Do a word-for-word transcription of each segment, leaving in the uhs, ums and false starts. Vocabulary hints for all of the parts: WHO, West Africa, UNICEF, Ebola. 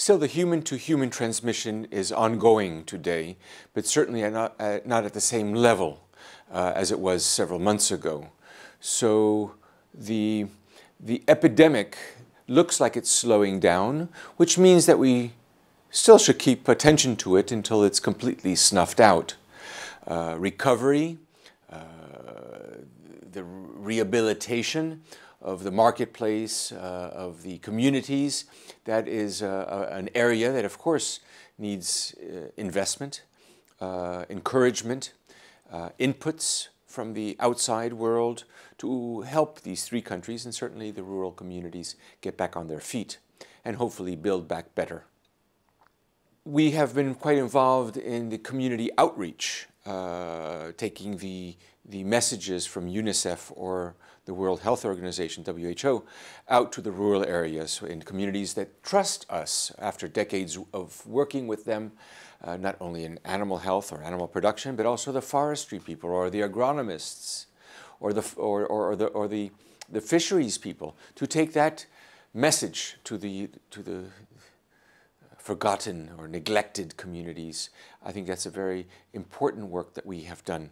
Still, the human-to-human transmission is ongoing today, but certainly not, uh, not at the same level uh, as it was several months ago. So the, the epidemic looks like it's slowing down, which means that we still should keep attention to it until it's completely snuffed out. Uh, recovery, uh, the rehabilitation of the marketplace, uh, of the communities, that is uh, an area that of course needs uh, investment, uh, encouragement, uh, inputs from the outside world to help these three countries and certainly the rural communities get back on their feet and hopefully build back better. We have been quite involved in the community outreach, uh, taking the, the messages from UNICEF or the World Health Organization, W H O, out to the rural areas in communities that trust us after decades of working with them, uh, not only in animal health or animal production, but also the forestry people or the agronomists or the, or, or, or the, or the, the fisheries people, to take that message to the, to the forgotten or neglected communities. I think that's a very important work that we have done.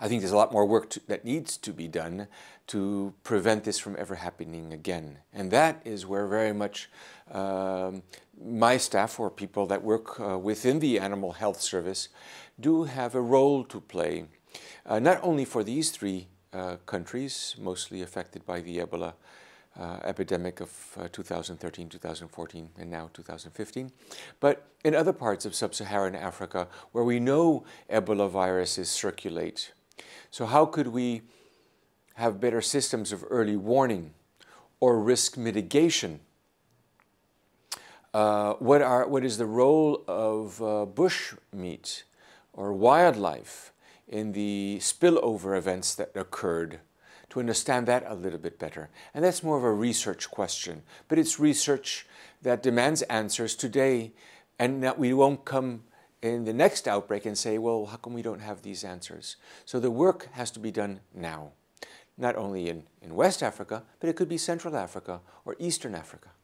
I think there's a lot more work to, that needs to be done to prevent this from ever happening again. And that is where very much um, my staff or people that work uh, within the Animal Health Service do have a role to play, uh, not only for these three uh, countries mostly affected by the Ebola Uh, epidemic of uh, two thousand thirteen, two thousand fourteen, and now two thousand fifteen, but in other parts of sub-Saharan Africa where we know Ebola viruses circulate. So how could we have better systems of early warning or risk mitigation? Uh, what are, what is the role of uh, bush meat or wildlife in the spillover events that occurred? To understand that a little bit better. And that's more of a research question, but it's research that demands answers today, and that we won't come in the next outbreak and say, well, how come we don't have these answers? So the work has to be done now, not only in, in West Africa, but it could be Central Africa or Eastern Africa.